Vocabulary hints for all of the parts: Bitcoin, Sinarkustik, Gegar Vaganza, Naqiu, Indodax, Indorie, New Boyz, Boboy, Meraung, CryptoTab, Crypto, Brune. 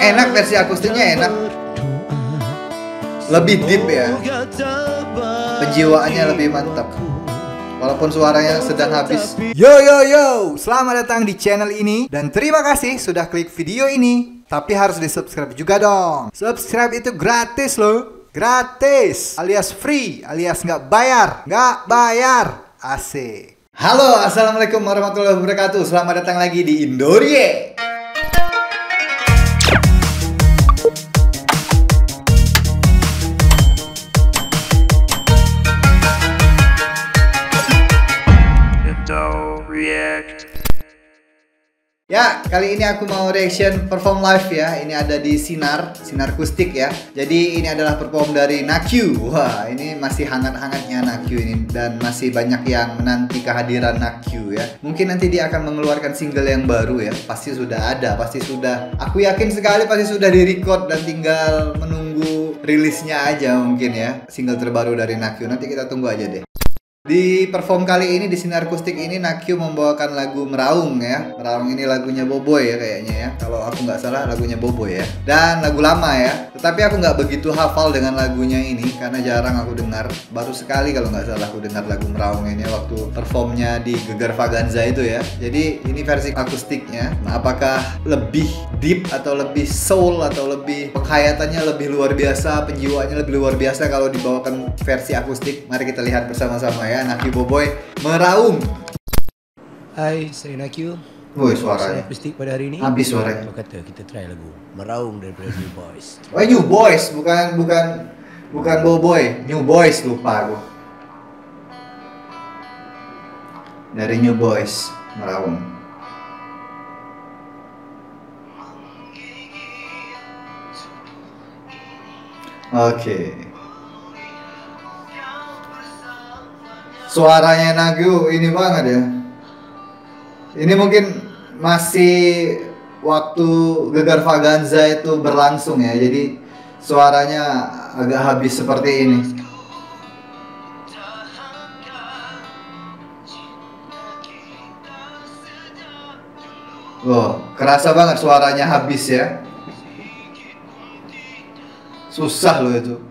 Enak, versi akustiknya enak. Lebih deep ya. Penjiwaannya lebih mantap. Walaupun suaranya sedang habis. Yo yo yo, selamat datang di channel ini dan terima kasih sudah klik video ini. Tapi harus di-subscribe juga dong. Subscribe itu gratis loh. Gratis, alias free, alias nggak bayar. Nggak bayar. Asik. Halo, assalamualaikum warahmatullahi wabarakatuh. Selamat datang lagi di Indorie. Ya, kali ini aku mau reaction perform live ya. Ini ada di Sinarkustik ya. Jadi ini adalah perform dari Naqiu. Wah, ini masih hangat-hangatnya Naqiu ini. Dan masih banyak yang menanti kehadiran Naqiu ya. Mungkin nanti dia akan mengeluarkan single yang baru ya. Pasti sudah ada, pasti sudah. Aku yakin sekali pasti sudah direcord dan tinggal menunggu rilisnya aja mungkin ya. Single terbaru dari Naqiu, nanti kita tunggu aja deh. Di perform kali ini di Sinarkustik ini Naqiu membawakan lagu Meraung ya. Meraung ini lagunya Boboy ya kayaknya ya. Kalau aku nggak salah lagunya Boboy ya. Dan lagu lama ya. Tetapi aku nggak begitu hafal dengan lagunya ini karena jarang aku dengar. Baru sekali kalau nggak salah aku dengar lagu Meraung ini waktu performnya di Gegar Vaganza itu ya. Jadi ini versi akustiknya. Nah, apakah lebih deep atau lebih soul atau lebih penghayatannya lebih luar biasa, penjiwaannya lebih luar biasa kalau dibawakan versi akustik? Mari kita lihat bersama-sama. Ya, Naqiu Boboy Meraung. Hai, saya Naqiu. Woi, suaranya Akustik pada hari ini. Habis suaranya. Aku kata kita try lagu Meraung dari New Boyz. Oh, New Boyz, bukan Boboy. New Boyz, lupa aku. Dari New Boyz Meraung. Oke. Suaranya Naqiu ini banget ya. Ini mungkin masih waktu Gegar Vaganza itu berlangsung ya. Jadi suaranya agak habis seperti ini. Wow, kerasa banget suaranya habis ya. Susah loh itu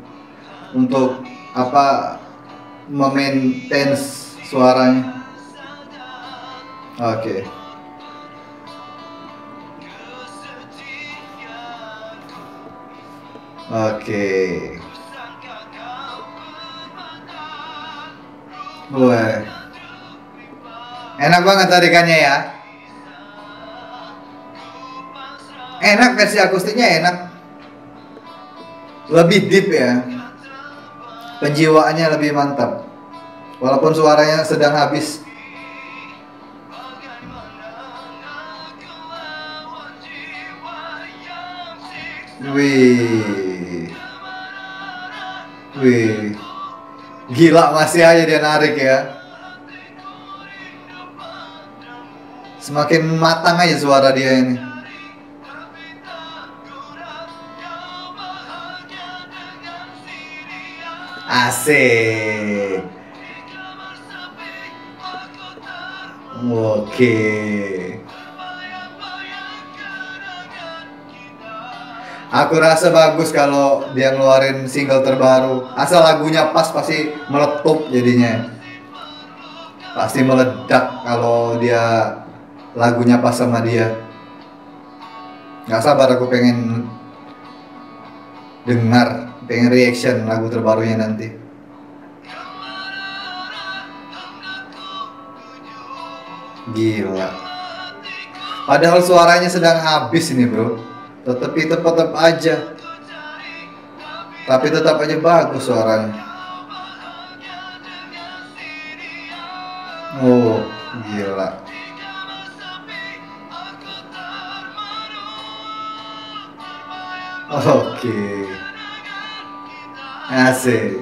untuk apa memaintain suaranya. Oke. Oke. Wah. Enak banget tarikannya ya. Enak, versi akustiknya enak. Lebih deep ya. Penjiwaannya lebih mantap. Walaupun suaranya sedang habis. Wih. Wih. Gila, masih aja dia narik ya. Semakin matang aja suara dia ini. Asik. Oke. Aku rasa bagus kalau dia ngeluarin single terbaru. Asal lagunya pas, pasti meletup jadinya. Pasti meledak kalau dia lagunya pas sama dia. Gak sabar aku pengen dengar. Pengen reaction lagu terbarunya nanti. Gila. Padahal suaranya sedang habis ini bro. Tetep aja. Tapi tetap aja bagus suaranya. Oh, gila. Oke. Asik.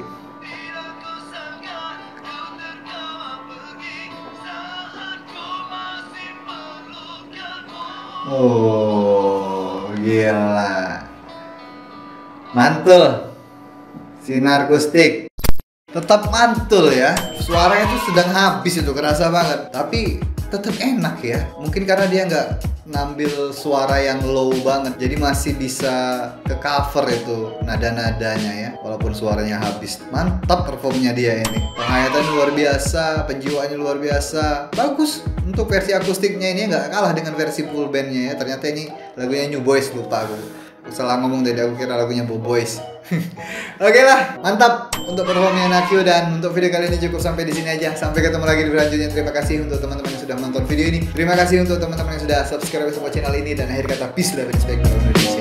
Oh, gila. Mantul. Sinarkustik. Tetap mantul ya. Suaranya itu sedang habis itu, kerasa banget. Tapi tetap enak ya. Mungkin karena dia nggak ngambil suara yang low banget, jadi masih bisa ke cover itu nada-nadanya ya, walaupun suaranya habis. Mantap performnya dia ini, penghayatan luar biasa, penjiwaannya luar biasa, bagus. Untuk versi akustiknya ini nggak kalah dengan versi full bandnya ya. Ternyata ini lagunya New Boyz, lupa aku, salah ngomong tadi, aku kira lagunya Boboy. Oke lah, mantap untuk performanya Naqiu. Dan untuk video kali ini cukup sampai di sini aja. Sampai ketemu lagi di video selanjutnya. Terima kasih untuk teman-teman yang sudah menonton video ini. Terima kasih untuk teman-teman yang sudah subscribe sama channel ini. Dan akhir kata, peace, love, respect.